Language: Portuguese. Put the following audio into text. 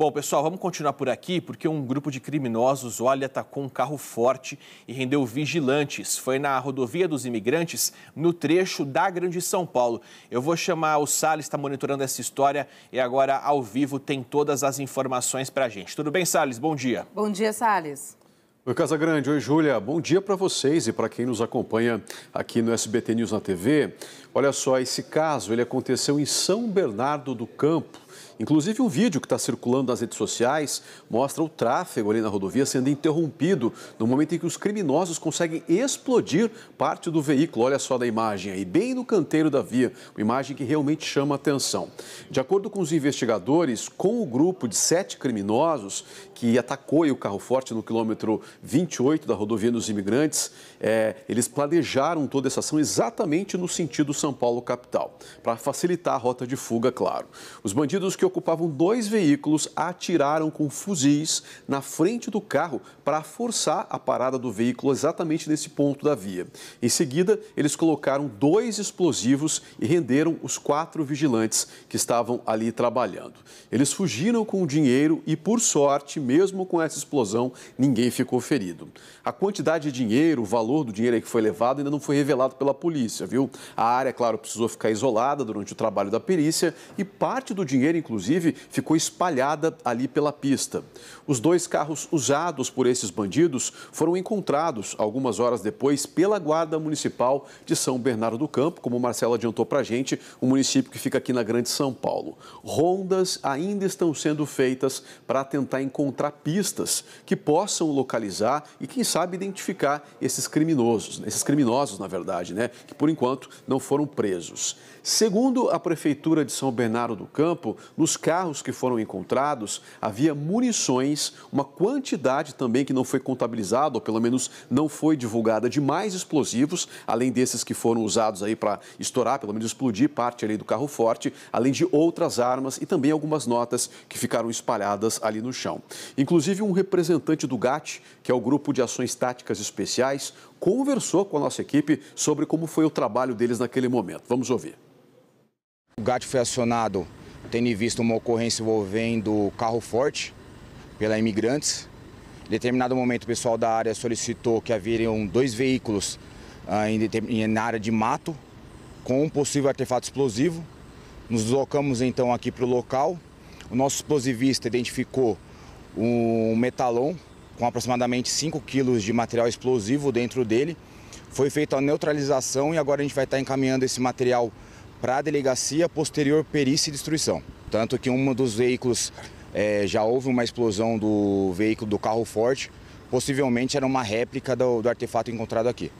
Bom, pessoal, vamos continuar por aqui, porque um grupo de criminosos, olha, atacou um carro forte e rendeu vigilantes. Foi na Rodovia dos Imigrantes, no trecho da Grande São Paulo. Eu vou chamar o Salles, está monitorando essa história e agora, ao vivo, tem todas as informações para a gente. Tudo bem, Salles? Bom dia. Bom dia, Salles. Oi, Casagrande. Oi, Júlia. Bom dia para vocês e para quem nos acompanha aqui no SBT News na TV. Olha só, esse caso, ele aconteceu em São Bernardo do Campo. Inclusive, um vídeo que está circulando nas redes sociais mostra o tráfego ali na rodovia sendo interrompido no momento em que os criminosos conseguem explodir parte do veículo. Olha só da imagem aí, bem no canteiro da via, uma imagem que realmente chama a atenção. De acordo com os investigadores, com o grupo de 7 criminosos que atacou o carro forte no quilômetro 28 da Rodovia dos Imigrantes, eles planejaram toda essa ação exatamente no sentido São Paulo capital, para facilitar a rota de fuga, claro. Os bandidos que ocupavam 2 veículos atiraram com fuzis na frente do carro para forçar a parada do veículo exatamente nesse ponto da via. Em seguida, eles colocaram 2 explosivos e renderam os 4 vigilantes que estavam ali trabalhando. Eles fugiram com o dinheiro e, por sorte, mesmo com essa explosão, ninguém ficou ferido. A quantidade de dinheiro, o valor do dinheiro que foi levado ainda não foi revelado pela polícia, viu? A área, claro, precisou ficar isolada durante o trabalho da perícia e parte do dinheiro, inclusive, ficou espalhada ali pela pista. Os 2 carros usados por esses bandidos foram encontrados algumas horas depois pela Guarda Municipal de São Bernardo do Campo, como o Marcelo adiantou para a gente, um município que fica aqui na Grande São Paulo. Rondas ainda estão sendo feitas para tentar encontrar pistas que possam localizar e, quem sabe, identificar esses criminosos, na verdade, né, que por enquanto não foram presos. Segundo a Prefeitura de São Bernardo do Campo, nos carros que foram encontrados, havia munições, uma quantidade também que não foi contabilizada, ou pelo menos não foi divulgada, de mais explosivos, além desses que foram usados aí para estourar, pelo menos explodir parte ali do carro forte, além de outras armas e também algumas notas que ficaram espalhadas ali no chão. Inclusive, um representante do GAT, que é o Grupo de Ações Táticas Especiais, conversou com a nossa equipe sobre como foi o trabalho deles naquele momento. Vamos ouvir. O GAT foi acionado tendo em vista uma ocorrência envolvendo carro forte pela Imigrantes. Em determinado momento, o pessoal da área solicitou que haveriam 2 veículos na área de mato com um possível artefato explosivo. Nos deslocamos então aqui para o local. O nosso explosivista identificou um metalon com aproximadamente 5 quilos de material explosivo dentro dele. Foi feita a neutralização e agora a gente vai estar encaminhando esse material para a delegacia, posterior perícia e destruição. Tanto que um dos veículos, já houve uma explosão do veículo do carro forte, possivelmente era uma réplica do artefato encontrado aqui.